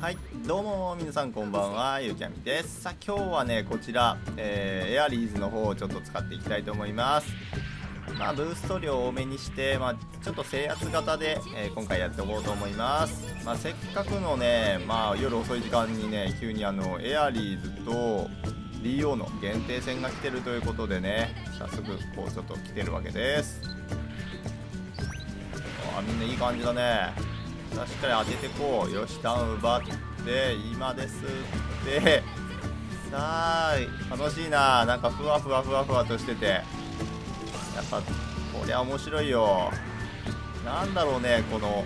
はい、どうも皆さんこんばんは、ゆうきゃみです。さあ今日はねこちら、エアリーズの方をちょっと使っていきたいと思います。まあブースト量多めにして、ちょっと制圧型で、今回やっておこうと思います。せっかくのね、夜遅い時間にね急にエアリーズと DO の限定戦が来てるということでね、早速こうちょっと来てるわけです。みんないい感じだね。しっかり当ててこう。よし、ダウン奪って今ですって。さあ楽しいな。なんかふわふわとしてて、やっぱこりゃ面白いよ。なんだろうね、この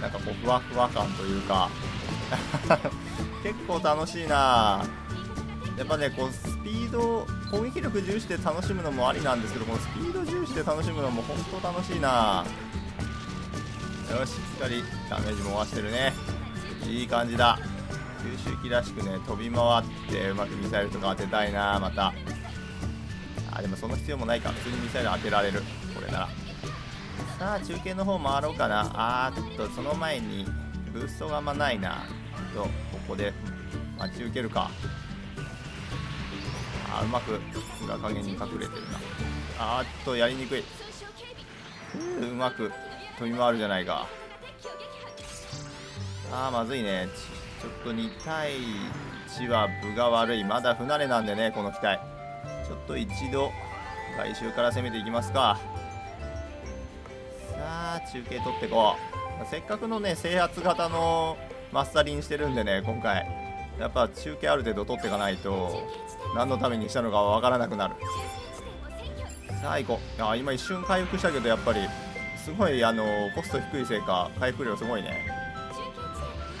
なんかこうふわ感というか結構楽しいな。やっぱねこうスピード、攻撃力重視で楽しむのもありなんですけど、このスピード重視で楽しむのも本当楽しいな。よし、しっかりダメージも回してるね。いい感じだ。九州機らしくね飛び回ってうまくミサイルとか当てたいな。またでもその必要もないか、普通にミサイル当てられるこれなら。さあ中継の方回ろうかな。その前にブーストがあんまないな。ここで待ち受けるか。うまく裏陰に隠れてるな。やりにくい。うまく飛び回るじゃないか。まずいね。ちょっと2対1は分が悪い。まだ不慣れなんでねこの機体。ちょっと一度外周から攻めていきますか。さあ中継取ってこう。せっかくのね制圧型のマスタリンしてるんでね、今回やっぱ中継ある程度取っていかないと何のためにしたのかわからなくなる。さあ行こう。今一瞬回復したけど、やっぱりすごいコスト低いせいか回復量すごいね。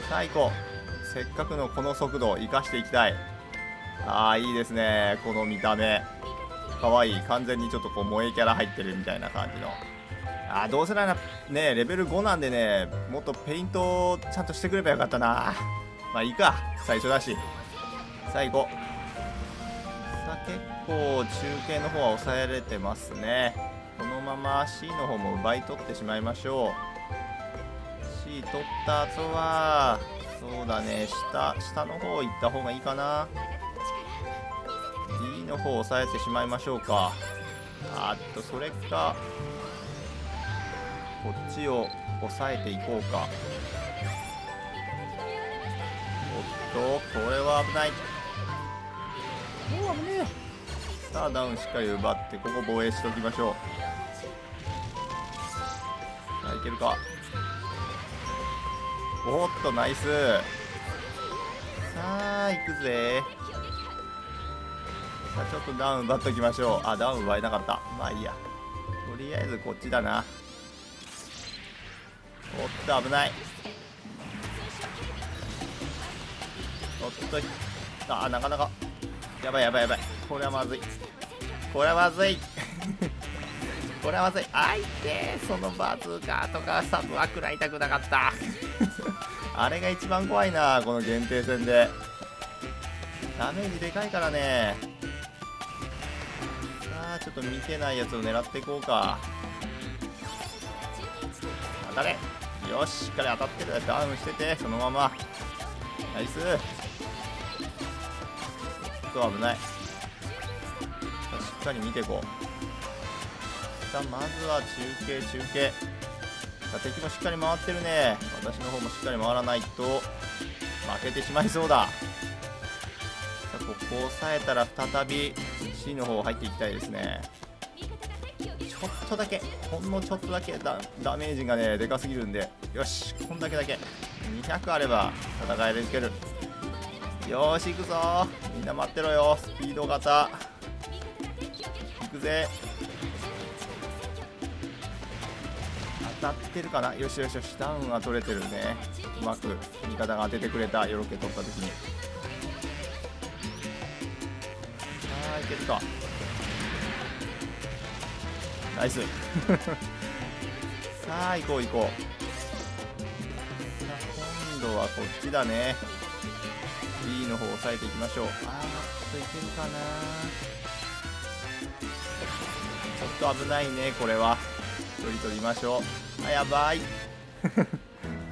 最高。せっかくのこの速度を生かしていきたい。いいですねこの見た目かわいい。完全にちょっとこう萌えキャラ入ってるみたいな感じの。どうせならねレベル5なんでね、もっとペイントをちゃんとしてくればよかったな。いいか、最初だし。最高。さあ結構中継の方は抑えれてますね。このまま C の方も奪い取ってしまいましょう。 C 取った後はそうだね、下の方行った方がいいかな。 D の方を抑えてしまいましょうか。それかこっちを抑えていこうか。おっとこれは危ない。もう危ねえ。さあダウンしっかり奪って、ここ防衛しておきましょう。いけるか。おっとナイス。さあいくぜ。さあちょっとダウン奪っときましょう。ダウン奪えなかった。いいや、とりあえずこっちだな。おっと危ない。おっとなかなかやばい。これはまずい。これはまずい。あいてー、そのバズーカーとかサブは食らいたくなかったあれが一番怖いなこの限定戦で。ダメージでかいからね。さあちょっと見てないやつを狙っていこうか。当たれ。よし、しっかり当たってる。ダウンしててそのままナイス。危ない。しっかり見ていこう。さあまずは中継。敵もしっかり回ってるね。私の方もしっかり回らないと負けてしまいそうだ。さあここを押さえたら再び C の方入っていきたいですね。ちょっとだけ、ほんのちょっとだけダメージがねでかすぎるんで、よしこんだけだけ200あれば戦いでいける。よーし、行くぞー。みんな待ってろよ。スピード型行くぜ。当たってるかな。よし、ダウンは取れてるね。うまく味方が当ててくれた。よろけ取った時にいけるか。ナイスさあ行こう。今度はこっちだね。B の方を抑えていきましょう。いけるかな。ちょっと危ないねこれは。距離取りましょう。やばい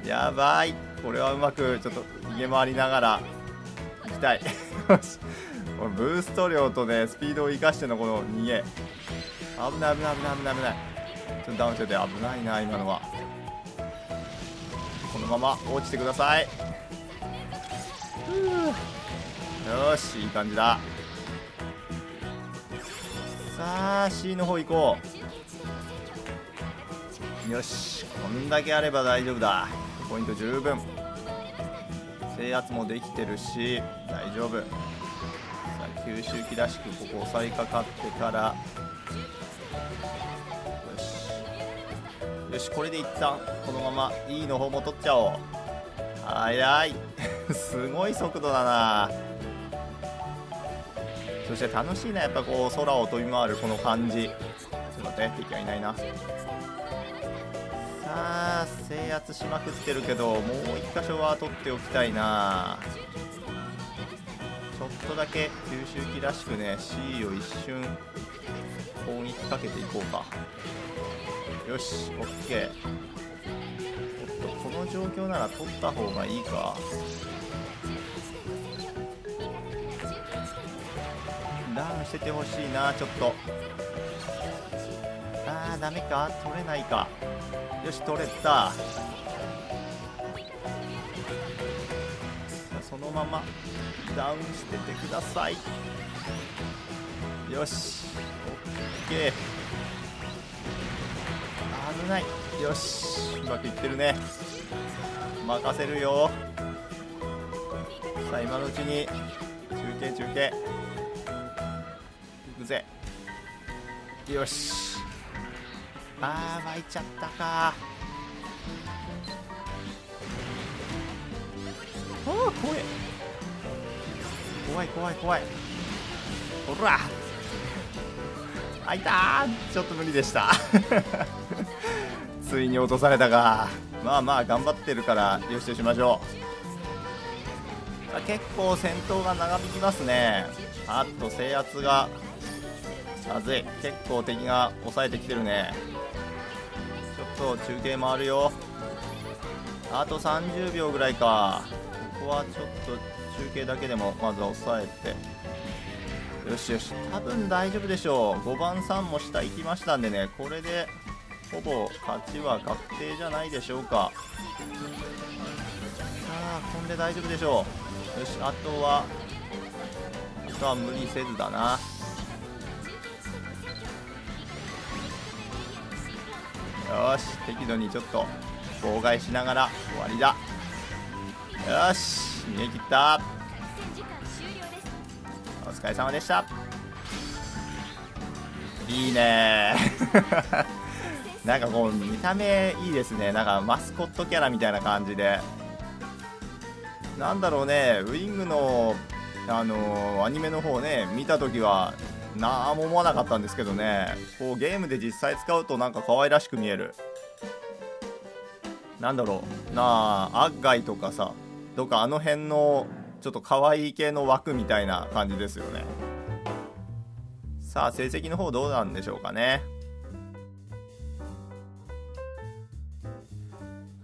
やばい。これはうまくちょっと逃逃げ回りながら行きたいこのブースト量とねスピードを生かしてのこの逃げ、危ない危ない危ない危ない危ない、ちょっとダウンしてて危ないな今のは。このまま落ちてください。よし、いい感じだ。さあ C の方行こう。よし、こんだけあれば大丈夫だ。ポイント十分、制圧もできてるし大丈夫。さあ九州機らしくここ押さえかかってから、よし、これで一旦このまま E の方も取っちゃおう。速いすごい速度だな。そして楽しいな、やっぱこう空を飛び回るこの感じ。ちょっと待って、敵はいないな。さあ制圧しまくってるけど、もう1箇所は取っておきたいな。ちょっとだけ九州機らしくね C を一瞬攻撃かけていこうか。よし、オッケー。おっと、この状況なら取った方がいいか。ダウンしててほしいな、ちょっと。あー、ダメか、取れないか。よし、取れた。そのままダウンしててください。よし、オッケー。危ない。よし、うまくいってるね。任せるよ。さあ今のうちに中継いくぜ。よし、あー巻いちゃったか。あー怖い怖い怖い怖い。ほらあいたー、ちょっと無理でしたついに落とされたか。まあまあ頑張ってるからよしとしましょう。あ、結構戦闘が長引きますね。あっと制圧がまずい。結構敵が抑えてきてるね。ちょっと中継回るよ。あと30秒ぐらいか。ここはちょっと中継だけでもまずは抑えて、よしよし、多分大丈夫でしょう。5番3も下行きましたんでね、これでほぼ勝ちは確定じゃないでしょうか。さあこんで大丈夫でしょう。よし、あとは無理せずだな。よし、適度にちょっと妨害しながら終わりだ。よし、逃げ切った。お疲れ様でした。いいねなんかこう見た目いいですね。なんかマスコットキャラみたいな感じで、なんだろうね、ウイングのアニメの方ね見た時は何も思わなかったんですけどね、こうゲームで実際使うとなんか可愛らしく見える。なんだろうなあ、アッガイとかさ、どっかあの辺のちょっと可愛い系の枠みたいな感じですよね。さあ成績の方どうなんでしょうかね。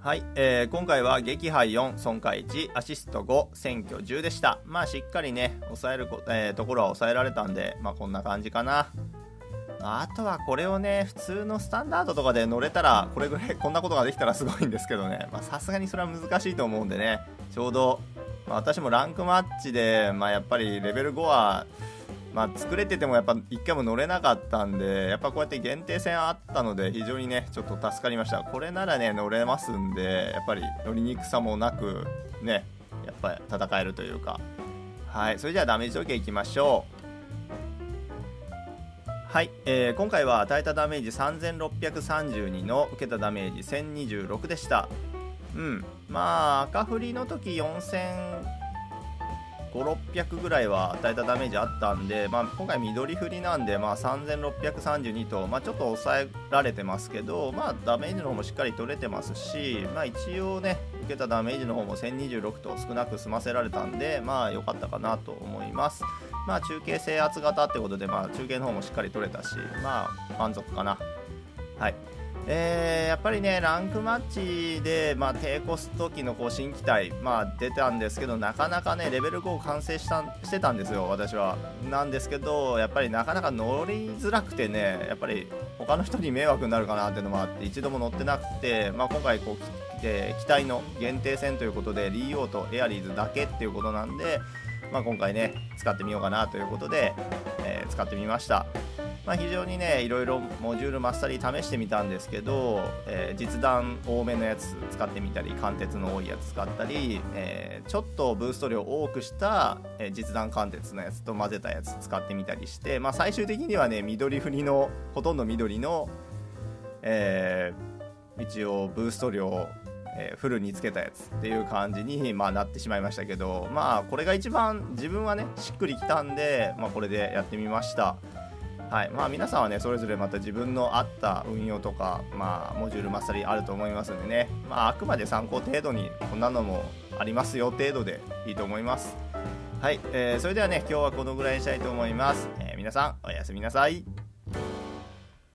はい、今回は撃破4、損壊1、アシスト5、占拠10でした。まあしっかりね抑えるところは抑えられたんで、まあこんな感じかな。あとはこれをね普通のスタンダードとかで乗れたら、これぐらいこんなことができたらすごいんですけどね、さすがにそれは難しいと思うんでね。ちょうど私もランクマッチで、やっぱりレベル5は、作れててもやっぱ1回も乗れなかったんで、やっぱこうやって限定戦あったので非常にねちょっと助かりました。これならね乗れますんで、やっぱり乗りにくさもなくねやっぱり戦えるというか。はい、それじゃあダメージ条件いきましょう。はい、今回は与えたダメージ3632の受けたダメージ1026でした。うん、まあ赤振りの時4500、600ぐらいは与えたダメージあったんで、今回緑振りなんで、3632と、ちょっと抑えられてますけど、ダメージの方もしっかり取れてますし、一応ね受けたダメージの方も1026と少なく済ませられたんで、良かったかなと思います。中継制圧型ってことで、中継の方もしっかり取れたし、満足かな。はい、やっぱりねランクマッチで、低コス時のこう新機体、出たんですけどなかなかねレベル5を完成してたんですよ私は。なんですけどやっぱりなかなか乗りづらくてね、やっぱり他の人に迷惑になるかなっていうのもあって一度も乗ってなくて、今回こう機体の限定戦ということでリーオーとエアリーズだけっていうことなんで、今回ね使ってみようかなということで、使ってみました。非常にねいろいろモジュールマスタリー試してみたんですけど、実弾多めのやつ使ってみたり貫徹の多いやつ使ったり、ちょっとブースト量多くした、実弾貫徹のやつと混ぜたやつ使ってみたりして、最終的にはね緑振りのほとんど緑の、一応ブースト量、フルにつけたやつっていう感じに、なってしまいましたけど、これが一番自分はねしっくりきたんで、これでやってみました。はい、皆さんはねそれぞれまた自分の合った運用とか、モジュールマスタリーあると思いますんでね、あくまで参考程度にこんなのもありますよ程度でいいと思います。はい、それではね今日はこのぐらいにしたいと思います。皆さんおやすみなさい。